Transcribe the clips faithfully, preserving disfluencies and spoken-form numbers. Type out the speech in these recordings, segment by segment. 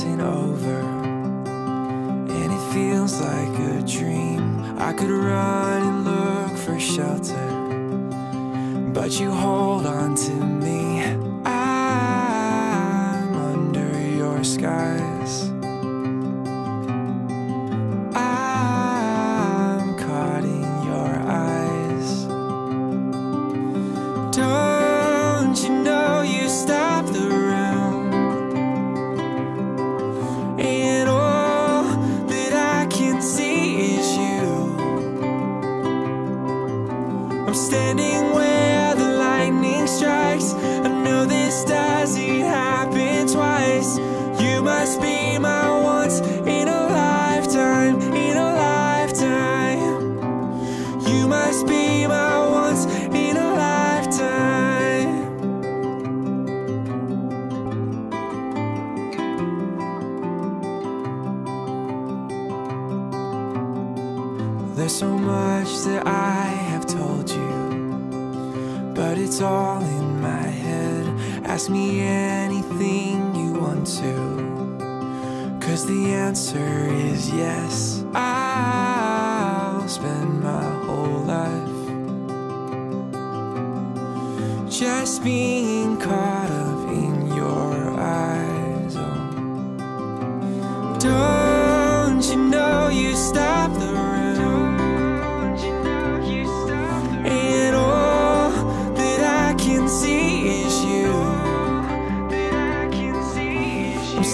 isn't over, and it feels like a dream. I could run and look for shelter, but you hold on to me. I'm under your skies. I'm caught in your eyes. Don't you know you stopped the round, and all that I can see is you. I'm standing where strikes. I know this doesn't happen twice. You must be my once in a lifetime, in a lifetime. You must be my once in a lifetime. There's so much that I have told you, but it's all in my head. Ask me anything you want to, 'cause the answer is yes. I'll spend my whole life just being caught up in your eyes. Oh. Don't you know you stopped the rain?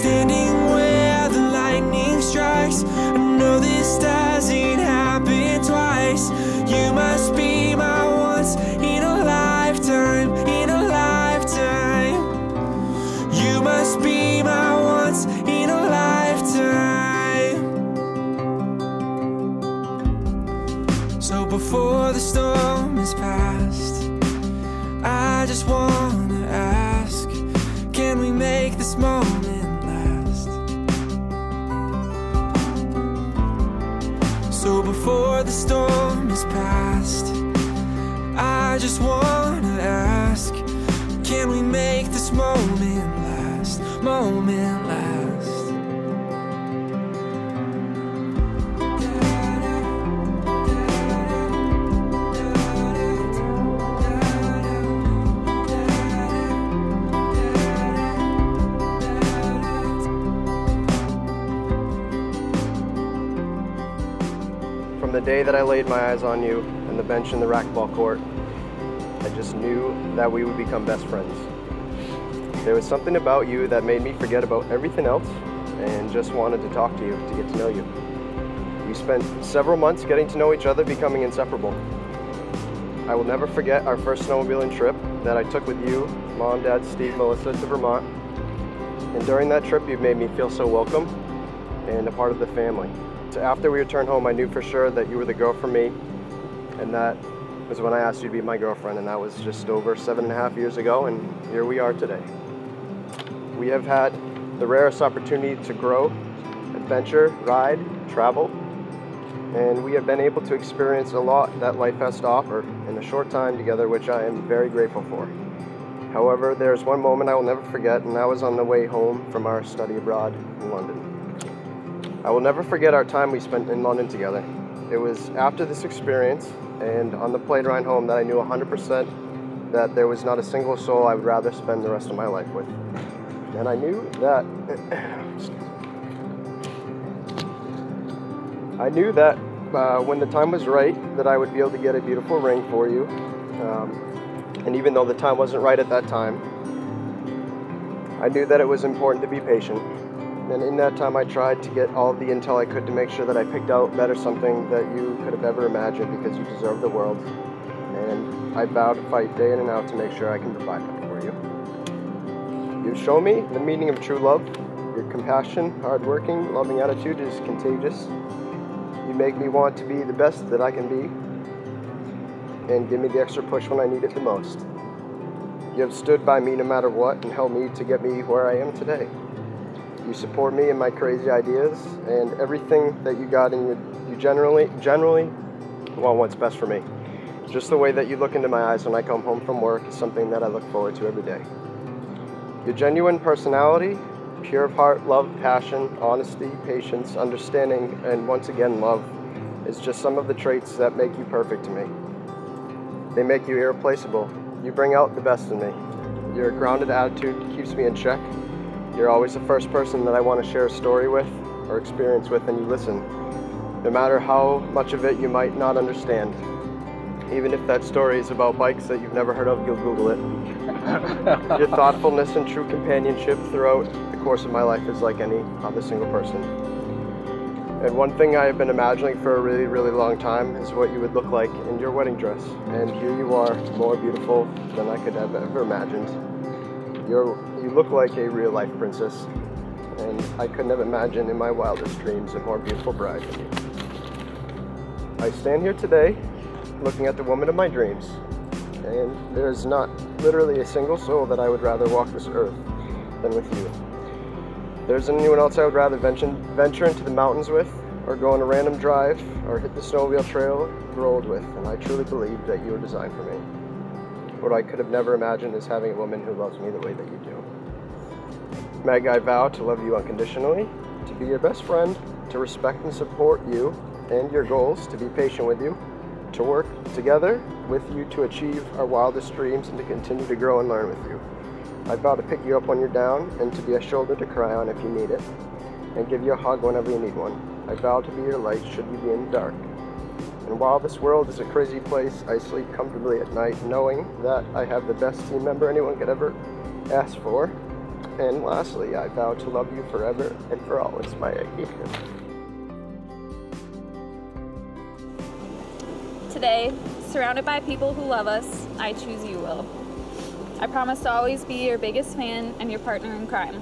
Standing where the lightning strikes. I know this doesn't happen twice. You must be my once in a lifetime, in a lifetime. You must be my once in a lifetime. So before the storm is past, I just wanna ask, can we make this moment so before the storm is past? I just wanna ask, can we make this moment last, moment last? From the day that I laid my eyes on you and the bench in the racquetball court, I just knew that we would become best friends. There was something about you that made me forget about everything else and just wanted to talk to you, to get to know you. We spent several months getting to know each other, becoming inseparable. I will never forget our first snowmobiling trip that I took with you, Mom, Dad, Steve, Melissa, to Vermont. And during that trip, you've made me feel so welcome and a part of the family. After we returned home, I knew for sure that you were the girl for me, and that was when I asked you to be my girlfriend, and that was just over seven and a half years ago, and here we are today. We have had the rarest opportunity to grow, adventure, ride, travel, and we have been able to experience a lot that life has to offer in a short time together, which I am very grateful for. However, there's one moment I will never forget, and that was on the way home from our study abroad in London. I will never forget our time we spent in London together. It was after this experience and on the plane ride home that I knew one hundred percent that there was not a single soul I would rather spend the rest of my life with. And I knew that... I knew that uh, when the time was right, that I would be able to get a beautiful ring for you. Um, and even though the time wasn't right at that time, I knew that it was important to be patient. And in that time, I tried to get all the intel I could to make sure that I picked out better something that you could have ever imagined, because you deserve the world. And I vow to fight day in and out to make sure I can provide that for you. You've shown me the meaning of true love. Your compassion, hardworking, loving attitude is contagious. You make me want to be the best that I can be and give me the extra push when I need it the most. You have stood by me no matter what and helped me to get me where I am today. You support me in my crazy ideas and everything that you got, and you, you generally, generally want what's best for me. Just the way that you look into my eyes when I come home from work is something that I look forward to every day. Your genuine personality pure of heart, love, passion, honesty, patience, understanding, and once again, love is just some of the traits that make you perfect to me. They make you irreplaceable. You bring out the best in me. Your grounded attitude keeps me in check. You're always the first person that I want to share a story with or experience with, and you listen, no matter how much of it you might not understand. Even if that story is about bikes that you've never heard of, you'll Google it. Your thoughtfulness and true companionship throughout the course of my life is like any other single person. And one thing I have been imagining for a really, really long time is what you would look like in your wedding dress. And here you are, more beautiful than I could have ever imagined. You're, you look like a real-life princess, and I couldn't have imagined in my wildest dreams a more beautiful bride than you. I stand here today looking at the woman of my dreams, and there's not literally a single soul that I would rather walk this earth than with you. There's anyone else I would rather venture into the mountains with, or go on a random drive, or hit the snowmobile trail rolled with, and I truly believe that you were designed for me. What I could have never imagined is having a woman who loves me the way that you do. Meg, I vow to love you unconditionally, to be your best friend, to respect and support you and your goals, to be patient with you, to work together with you to achieve our wildest dreams, and to continue to grow and learn with you. I vow to pick you up when you're down, and to be a shoulder to cry on if you need it, and give you a hug whenever you need one. I vow to be your light should you be in the dark. And while this world is a crazy place, I sleep comfortably at night knowing that I have the best team member anyone could ever ask for. And lastly, I vow to love you forever and for always, my Aggie. Today, surrounded by people who love us, I choose you, Will. I promise to always be your biggest fan and your partner in crime.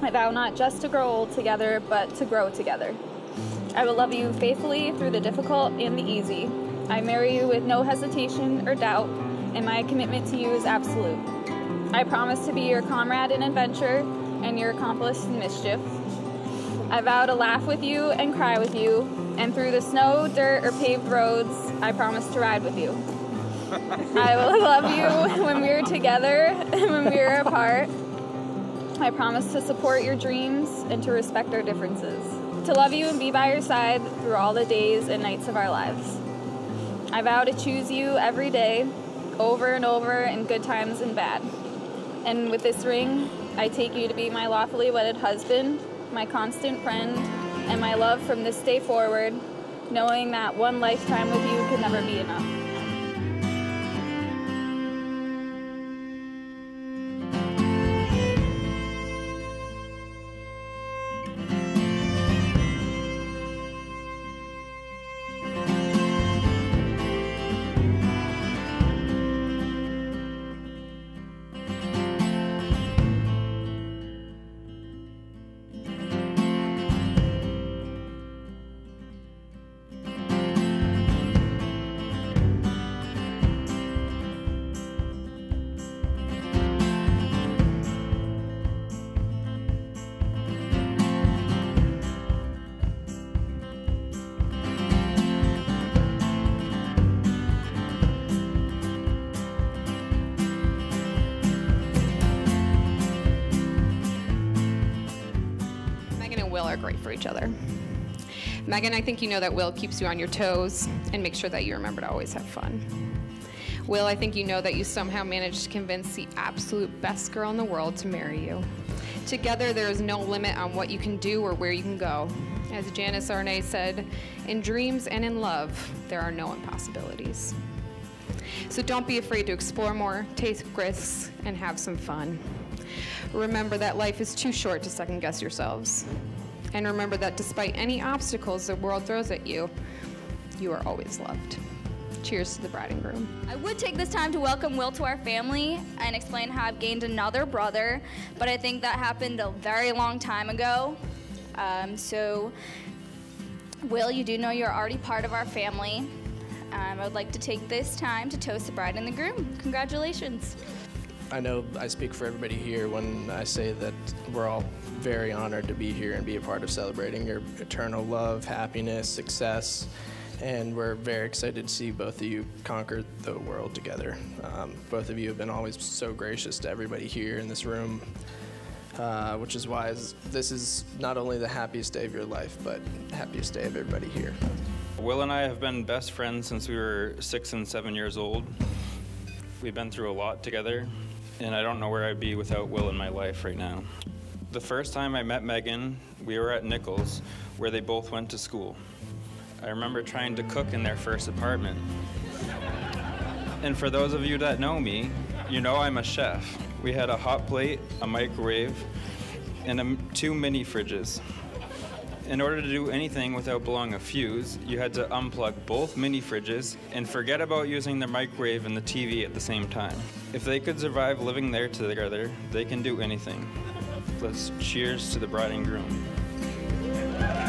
I vow not just to grow old together, but to grow together. I will love you faithfully through the difficult and the easy. I marry you with no hesitation or doubt, and my commitment to you is absolute. I promise to be your comrade in adventure and your accomplice in mischief. I vow to laugh with you and cry with you, and through the snow, dirt, or paved roads, I promise to ride with you. I will love you when we're together and when we're apart. I promise to support your dreams and to respect our differences. To love you and be by your side through all the days and nights of our lives. I vow to choose you every day, over and over, in good times and bad. And with this ring, I take you to be my lawfully wedded husband, my constant friend, and my love from this day forward, knowing that one lifetime with you can never be enough. Will are great for each other. Megan, I think you know that Will keeps you on your toes and makes sure that you remember to always have fun. Will, I think you know that you somehow managed to convince the absolute best girl in the world to marry you. Together, there is no limit on what you can do or where you can go. As Janis Arne said, in dreams and in love, there are no impossibilities. So don't be afraid to explore more, take risks, and have some fun. Remember that life is too short to second guess yourselves. And remember that despite any obstacles the world throws at you, you are always loved. Cheers to the bride and groom. I would take this time to welcome Will to our family and explain how I've gained another brother, but I think that happened a very long time ago. Um, so, Will, you do know you're already part of our family. Um, I would like to take this time to toast the bride and the groom. Congratulations. I know I speak for everybody here when I say that we're all very honored to be here and be a part of celebrating your eternal love, happiness, success, and we're very excited to see both of you conquer the world together. Um, both of you have been always so gracious to everybody here in this room. uh, which is why this is not only the happiest day of your life, but happiest day of everybody here. Will and I have been best friends since we were six and seven years old. We've been through a lot together, and I don't know where I'd be without Will in my life right now. The first time I met Megan, we were at Nichols, where they both went to school. I remember trying to cook in their first apartment. And for those of you that know me, you know I'm a chef. We had a hot plate, a microwave, and a, two mini fridges. In order to do anything without blowing a fuse, you had to unplug both mini fridges and forget about using the microwave and the T V at the same time. If they could survive living there together, they can do anything. Let's cheers to the bride and groom.